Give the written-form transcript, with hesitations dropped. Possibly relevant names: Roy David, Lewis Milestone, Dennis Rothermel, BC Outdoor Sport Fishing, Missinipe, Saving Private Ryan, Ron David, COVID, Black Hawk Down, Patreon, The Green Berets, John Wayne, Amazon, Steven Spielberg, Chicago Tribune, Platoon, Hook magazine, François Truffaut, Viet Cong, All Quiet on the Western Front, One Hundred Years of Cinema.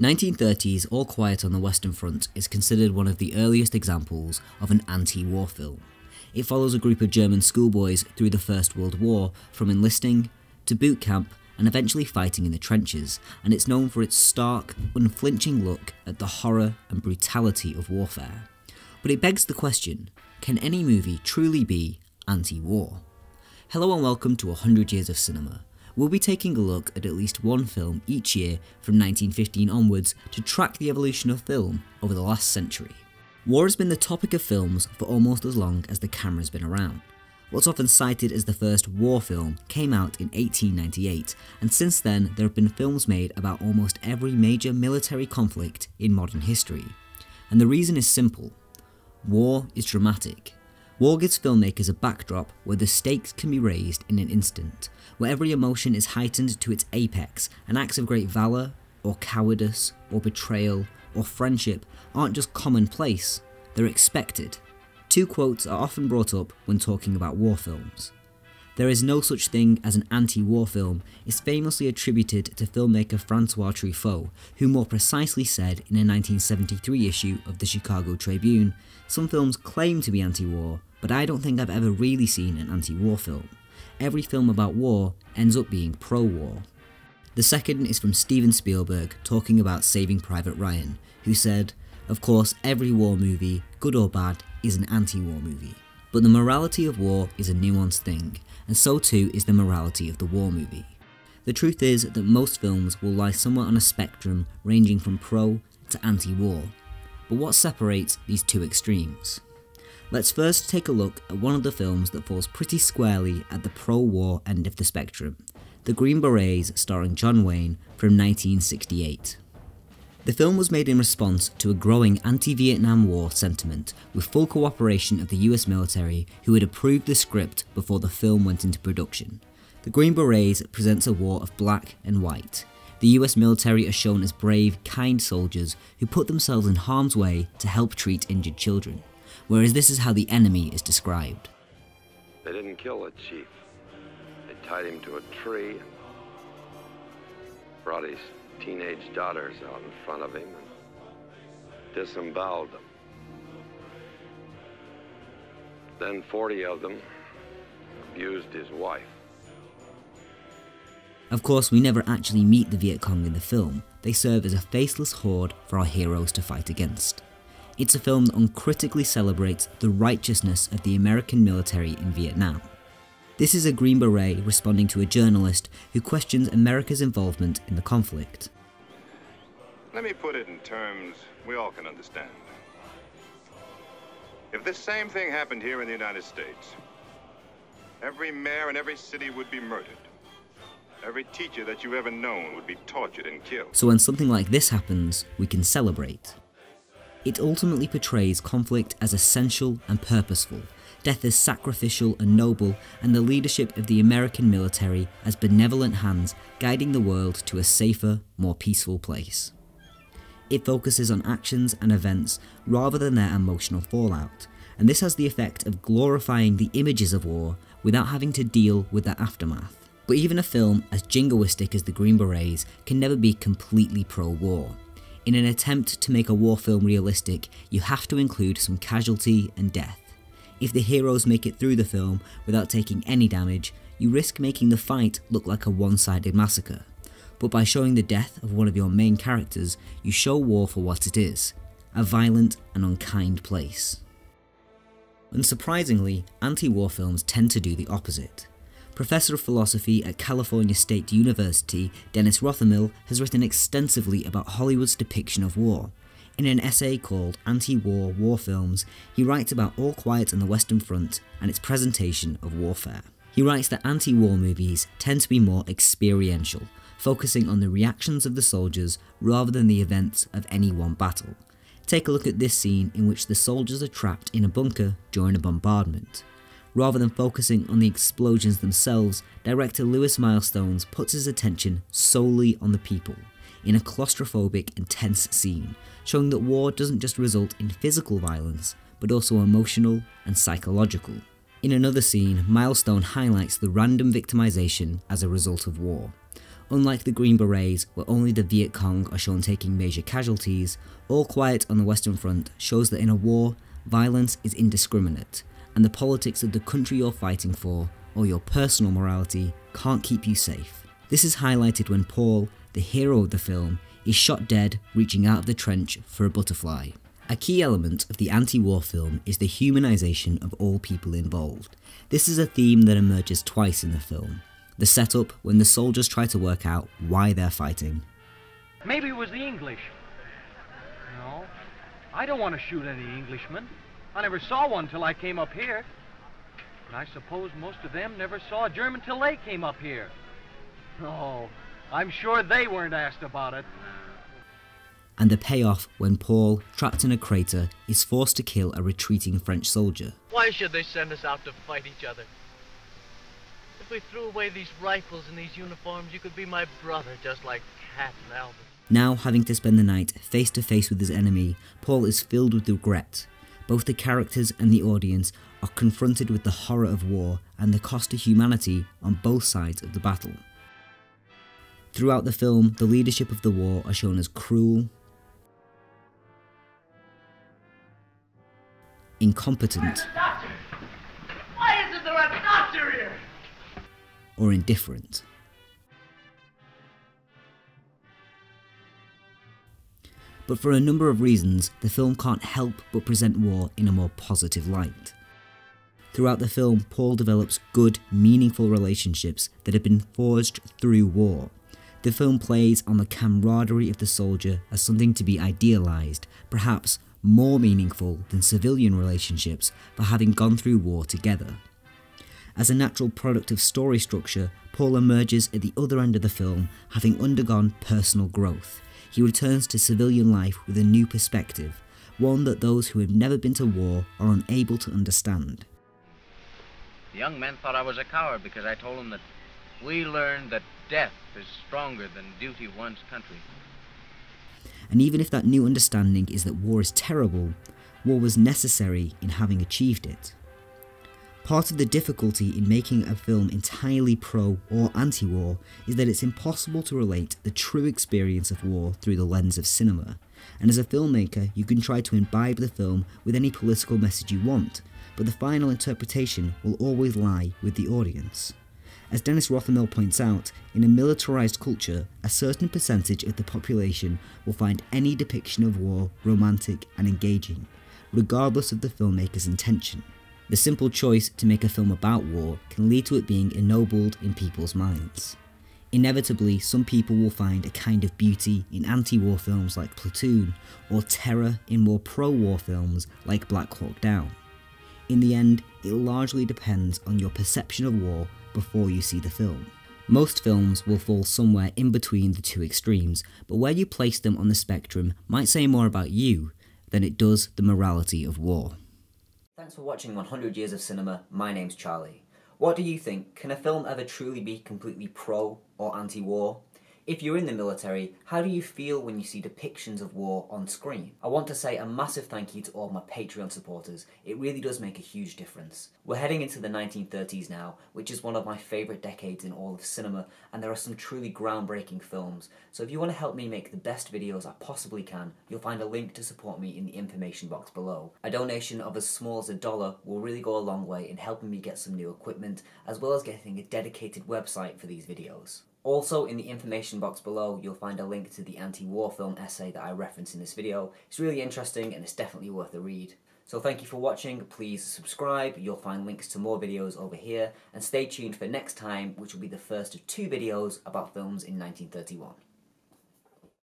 1930's All Quiet on the Western Front is considered one of the earliest examples of an anti-war film. It follows a group of German schoolboys through the First World War, from enlisting to boot camp and eventually fighting in the trenches, and it's known for its stark, unflinching look at the horror and brutality of warfare. But it begs the question, can any movie truly be anti-war? Hello and welcome to 100 Years of Cinema. We'll be taking a look at least one film each year from 1915 onwards to track the evolution of film over the last century. War has been the topic of films for almost as long as the camera's been around. What's often cited as the first war film came out in 1898, and since then there have been films made about almost every major military conflict in modern history. And the reason is simple. War is dramatic. War gives filmmakers a backdrop where the stakes can be raised in an instant, where every emotion is heightened to its apex, and acts of great valour, or cowardice, or betrayal, or friendship aren't just commonplace, they're expected. Two quotes are often brought up when talking about war films. "There is no such thing as an anti-war film" is famously attributed to filmmaker François Truffaut, who more precisely said in a 1973 issue of the Chicago Tribune, "Some films claim to be anti-war, but I don't think I've ever really seen an anti-war film. Every film about war ends up being pro-war." The second is from Steven Spielberg talking about Saving Private Ryan, who said, "Of course, every war movie, good or bad, is an anti-war movie. But the morality of war is a nuanced thing, and so too is the morality of the war movie." The truth is that most films will lie somewhere on a spectrum ranging from pro to anti-war. But what separates these two extremes? Let's first take a look at one of the films that falls pretty squarely at the pro-war end of the spectrum, The Green Berets, starring John Wayne, from 1968. The film was made in response to a growing anti-Vietnam War sentiment, with full cooperation of the US military, who had approved the script before the film went into production. The Green Berets presents a war of black and white. The US military are shown as brave, kind soldiers who put themselves in harm's way to help treat injured children, whereas this is how the enemy is described. "They didn't kill a chief. They tied him to a tree and brought his teenage daughters out in front of him and disemboweled them. Then 40 of them abused his wife." Of course, we never actually meet the Viet Cong in the film. They serve as a faceless horde for our heroes to fight against. It's a film that uncritically celebrates the righteousness of the American military in Vietnam. This is a Green Beret responding to a journalist who questions America's involvement in the conflict. "Let me put it in terms we all can understand. If this same thing happened here in the United States, every mayor in every city would be murdered. Every teacher that you've ever known would be tortured and killed." So when something like this happens, we can celebrate. It ultimately portrays conflict as essential and purposeful, death as sacrificial and noble, and the leadership of the American military as benevolent hands guiding the world to a safer, more peaceful place. It focuses on actions and events rather than their emotional fallout, and this has the effect of glorifying the images of war without having to deal with their aftermath. But even a film as jingoistic as The Green Berets can never be completely pro-war. In an attempt to make a war film realistic, you have to include some casualty and death. If the heroes make it through the film without taking any damage, you risk making the fight look like a one-sided massacre. But by showing the death of one of your main characters, you show war for what it is, a violent and unkind place. Unsurprisingly, anti-war films tend to do the opposite. Professor of Philosophy at California State University, Dennis Rothermel, has written extensively about Hollywood's depiction of war. In an essay called Anti-War War Films, he writes about All Quiet on the Western Front and its presentation of warfare. He writes that anti-war movies tend to be more experiential, focusing on the reactions of the soldiers rather than the events of any one battle. Take a look at this scene in which the soldiers are trapped in a bunker during a bombardment. Rather than focusing on the explosions themselves, director Lewis Milestones puts his attention solely on the people, in a claustrophobic and tense scene, showing that war doesn't just result in physical violence, but also emotional and psychological. In another scene, Milestone highlights the random victimization as a result of war. Unlike the Green Berets, where only the Viet Cong are shown taking major casualties, All Quiet on the Western Front shows that in a war, violence is indiscriminate, and the politics of the country you're fighting for, or your personal morality, can't keep you safe. This is highlighted when Paul, the hero of the film, is shot dead reaching out of the trench for a butterfly. A key element of the anti-war film is the humanisation of all people involved. This is a theme that emerges twice in the film. The setup when the soldiers try to work out why they're fighting. Maybe it was the English. No, I don't want to shoot any Englishmen. I never saw one till I came up here. And I suppose most of them never saw a German till they came up here. Oh, I'm sure they weren't asked about it. And the payoff when Paul, trapped in a crater, is forced to kill a retreating French soldier. Why should they send us out to fight each other? If we threw away these rifles and these uniforms, you could be my brother, just like Cat and Albert. Now, having to spend the night face to face with his enemy, Paul is filled with regret. Both the characters and the audience are confronted with the horror of war and the cost to humanity on both sides of the battle. Throughout the film, the leadership of the war are shown as cruel, incompetent, why isn't there a doctor here? Or indifferent. But for a number of reasons, the film can't help but present war in a more positive light. Throughout the film, Paul develops good, meaningful relationships that have been forged through war. The film plays on the camaraderie of the soldier as something to be idealised, perhaps more meaningful than civilian relationships for having gone through war together. As a natural product of story structure, Paul emerges at the other end of the film having undergone personal growth. He returns to civilian life with a new perspective, one that those who have never been to war are unable to understand. The young men thought I was a coward because I told them that we learned that death is stronger than duty to one's country. And even if that new understanding is that war is terrible, war was necessary in having achieved it. Part of the difficulty in making a film entirely pro or anti-war is that it's impossible to relate the true experience of war through the lens of cinema. And as a filmmaker, you can try to imbibe the film with any political message you want, but the final interpretation will always lie with the audience. As Dennis Rothermel points out, in a militarised culture, a certain percentage of the population will find any depiction of war romantic and engaging, regardless of the filmmaker's intention. The simple choice to make a film about war can lead to it being ennobled in people's minds. Inevitably, some people will find a kind of beauty in anti-war films like Platoon, or terror in more pro-war films like Black Hawk Down. In the end, it largely depends on your perception of war before you see the film. Most films will fall somewhere in between the two extremes, but where you place them on the spectrum might say more about you than it does the morality of war. Thanks for watching 100 Years of Cinema, my name's Charlie. What do you think? Can a film ever truly be completely pro or anti-war? If you're in the military, how do you feel when you see depictions of war on screen? I want to say a massive thank you to all my Patreon supporters. It really does make a huge difference. We're heading into the 1930s now, which is one of my favourite decades in all of cinema, and there are some truly groundbreaking films. So if you want to help me make the best videos I possibly can, you'll find a link to support me in the information box below. A donation of as small as $1 will really go a long way in helping me get some new equipment, as well as getting a dedicated website for these videos. Also, in the information box below, you'll find a link to the anti-war film essay that I reference in this video. It's really interesting and it's definitely worth a read. So thank you for watching, please subscribe, you'll find links to more videos over here, and stay tuned for next time, which will be the first of 2 videos about films in 1931.